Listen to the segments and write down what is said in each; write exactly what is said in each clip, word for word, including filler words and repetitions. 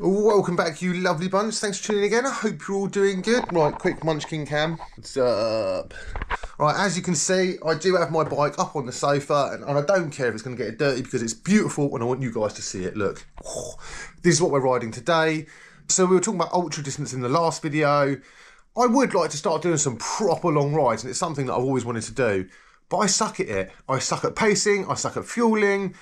Welcome back, you lovely bunch. Thanks for tuning in again. I hope you're all doing good. Right, quick munchkin cam. What's up? Right, as you can see, I do have my bike up on the sofa, and, and I don't care if it's going to get dirty because it's beautiful and I want you guys to see it. Look, this is what we're riding today. So we were talking about ultra distance in the last video. I would like to start doing some proper long rides, and it's something that I've always wanted to do, but I suck at it. I suck at pacing, I suck at fueling,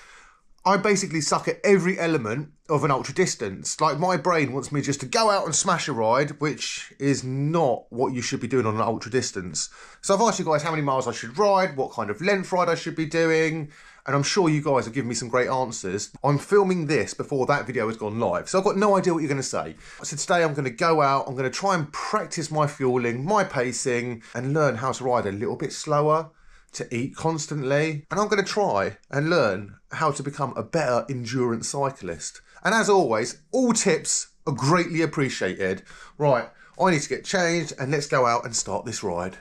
I basically suck at every element of an ultra distance. Like, my brain wants me just to go out and smash a ride, which is not what you should be doing on an ultra distance. So I've asked you guys how many miles I should ride, what kind of length ride I should be doing, and I'm sure you guys have given me some great answers. I'm filming this before that video has gone live, so I've got no idea what you're gonna say. So today I'm gonna go out, I'm gonna try and practice my fueling, my pacing, and learn how to ride a little bit slower, to eat constantly, and I'm going to try and learn how to become a better endurance cyclist. And as always, all tips are greatly appreciated. Right, I need to get changed and let's go out and start this ride.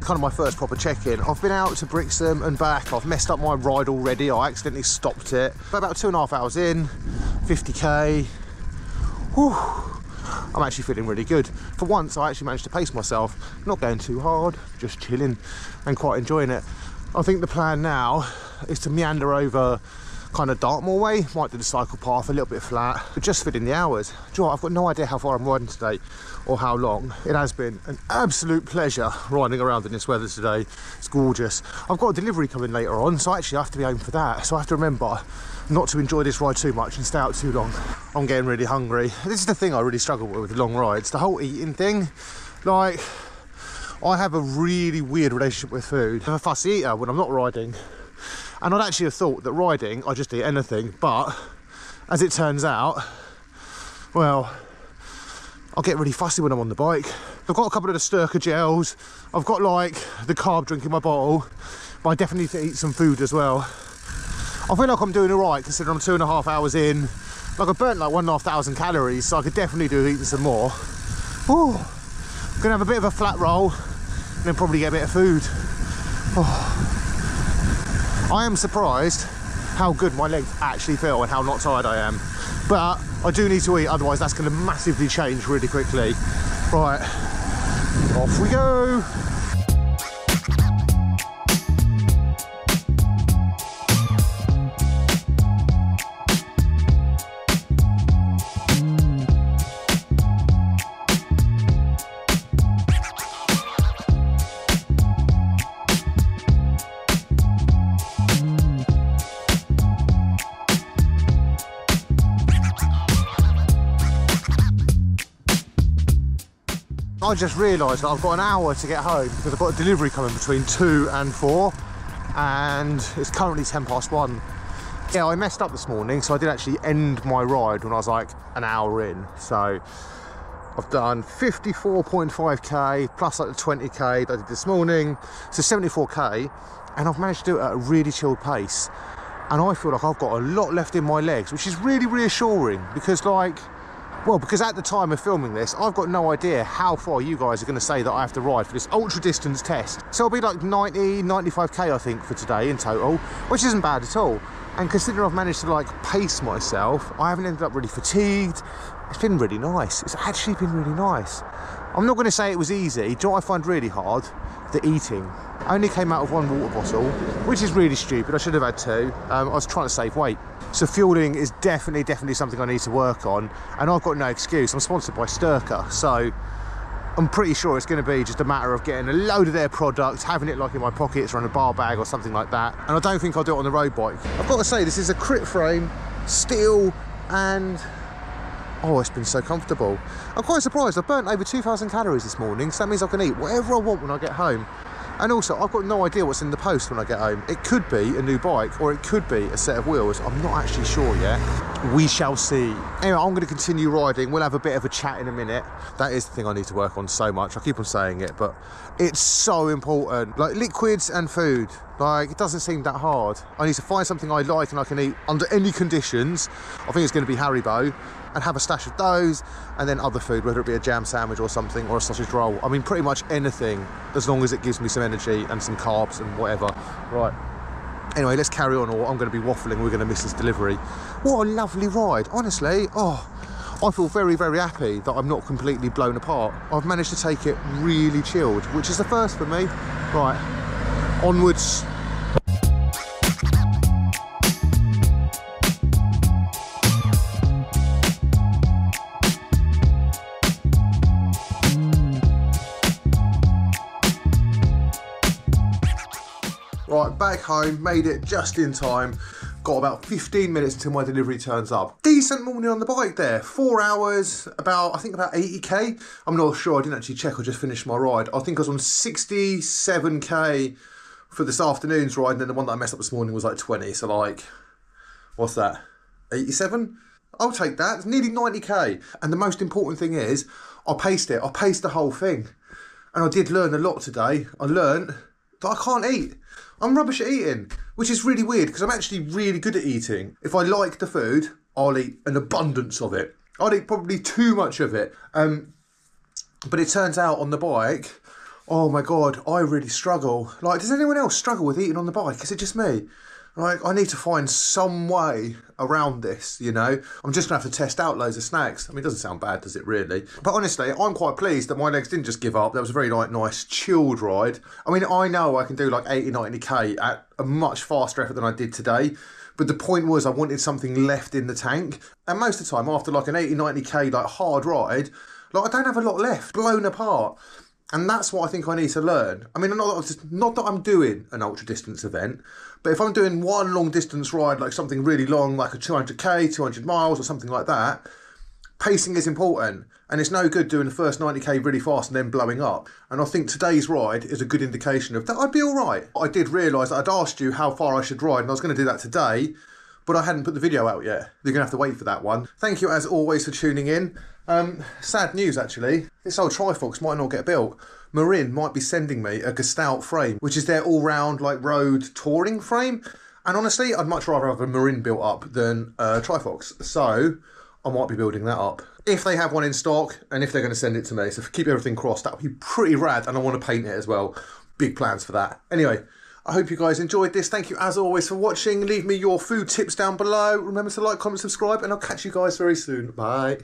Kind of my first proper check-in. I've been out to Brixham and back. I've messed up my ride already. I accidentally stopped it. But about two and a half hours in, fifty K. Whew. I'm actually feeling really good. For once, I actually managed to pace myself. Not going too hard, just chilling and quite enjoying it. I think the plan now is to meander over kind of Dartmoor way. Might do the cycle path, a little bit flat, but just fit in the hours. Do you know what? I've got no idea how far I'm riding today or how long. It has been an absolute pleasure riding around in this weather today. It's gorgeous. I've got a delivery coming later on, so actually I have to be home for that. So I have to remember not to enjoy this ride too much and stay out too long. I'm getting really hungry. This is the thing I really struggle with with long rides, the whole eating thing. Like, I have a really weird relationship with food. I'm a fussy eater when I'm not riding. And I'd actually have thought that riding, I just eat anything, but as it turns out, well, I'll get really fussy when I'm on the bike. I've got a couple of the Styrkr gels, I've got like the carb drink in my bottle, but I definitely need to eat some food as well. I feel like I'm doing all right considering I'm two and a half hours in. Like, I burnt like one and a half thousand calories, so I could definitely do eating some more. Ooh, I'm gonna have a bit of a flat roll and then probably get a bit of food. Oh. I am surprised how good my legs actually feel and how not tired I am. But I do need to eat, otherwise that's going to massively change really quickly. Right, off we go. I just realised that I've got an hour to get home because I've got a delivery coming between two and four, and it's currently ten past one. Yeah, I messed up this morning, so I did actually end my ride when I was like an hour in. So I've done fifty-four point five K plus like the twenty K that I did this morning, so seventy-four K, and I've managed to do it at a really chilled pace. And I feel like I've got a lot left in my legs, which is really reassuring because, like, well, because at the time of filming this, I've got no idea how far you guys are going to say that I have to ride for this ultra distance test. So it'll be like ninety, ninety-five K, I think, for today in total, which isn't bad at all. And considering I've managed to like pace myself, I haven't ended up really fatigued. It's been really nice. It's actually been really nice. I'm not going to say it was easy. Do you know what I find really hard? The eating. I only came out of one water bottle, which is really stupid. I should have had two. Um, I was trying to save weight. So fueling is definitely, definitely something I need to work on. And I've got no excuse. I'm sponsored by Styrkr. So I'm pretty sure it's going to be just a matter of getting a load of their products, having it like in my pockets or in a bar bag or something like that. And I don't think I'll do it on the road bike. I've got to say, this is a crit frame, steel, and oh, it's been so comfortable. I'm quite surprised. I've burnt over two thousand calories this morning, so that means I can eat whatever I want when I get home. And also, I've got no idea what's in the post when I get home. It could be a new bike, or it could be a set of wheels. I'm not actually sure yet. We shall see. Anyway, I'm going to continue riding. We'll have a bit of a chat in a minute. That is the thing I need to work on so much. I keep on saying it, but it's so important. Like, liquids and food. Like, it doesn't seem that hard. I need to find something I like and I can eat under any conditions. I think it's going to be Haribo. And have a stash of those, and then other food, whether it be a jam sandwich or something, or a sausage roll. I mean, pretty much anything, as long as it gives me some energy and some carbs and whatever. Right, anyway, let's carry on, or I'm going to be waffling. We're going to miss this delivery. What a lovely ride, honestly. Oh, I feel very, very happy that I'm not completely blown apart. I've managed to take it really chilled, which is the first for me. Right, onwards. Right, back home, made it just in time. Got about fifteen minutes until my delivery turns up. Decent morning on the bike there. Four hours, about, I think about eighty K. I'm not sure, I didn't actually check, I just finished my ride. I think I was on sixty-seven K for this afternoon's ride, and then the one that I messed up this morning was like twenty, so like, what's that, eighty-seven? I'll take that, it's nearly ninety K. And the most important thing is, I paced it, I paced the whole thing. And I did learn a lot today. I learned that I can't eat. I'm rubbish at eating, which is really weird because I'm actually really good at eating. If I like the food, I'll eat an abundance of it. I'd eat probably too much of it. Um, but it turns out on the bike, oh my God, I really struggle. Like, does anyone else struggle with eating on the bike? Is it just me? Like, I need to find some way around this, you know? I'm just gonna have to test out loads of snacks. I mean, it doesn't sound bad, does it really? But honestly, I'm quite pleased that my legs didn't just give up. That was a very like, nice, chilled ride. I mean, I know I can do like eighty, ninety K at a much faster effort than I did today. But the point was I wanted something left in the tank. And most of the time, after like an eighty, ninety K like hard ride, like I don't have a lot left, blown apart. And that's what I think I need to learn. I mean, not that, not that I'm doing an ultra distance event, but if I'm doing one long distance ride, like something really long, like a two hundred K, two hundred miles or something like that, pacing is important. And it's no good doing the first ninety K really fast and then blowing up. And I think today's ride is a good indication of that I'd be all right. I did realise that I'd asked you how far I should ride, and I was going to do that today, but I hadn't put the video out yet. You're going to have to wait for that one. Thank you, as always, for tuning in. Um, sad news, actually. This old Trifox might not get built. Marin might be sending me a Gestalt frame, which is their all-round, like, road touring frame. And honestly, I'd much rather have a Marin built up than a Trifox. So I might be building that up. If they have one in stock, and if they're going to send it to me. So keep everything crossed. That would be pretty rad, and I want to paint it as well. Big plans for that. Anyway, I hope you guys enjoyed this. Thank you, as always, for watching. Leave me your food tips down below. Remember to like, comment, subscribe, and I'll catch you guys very soon. Bye.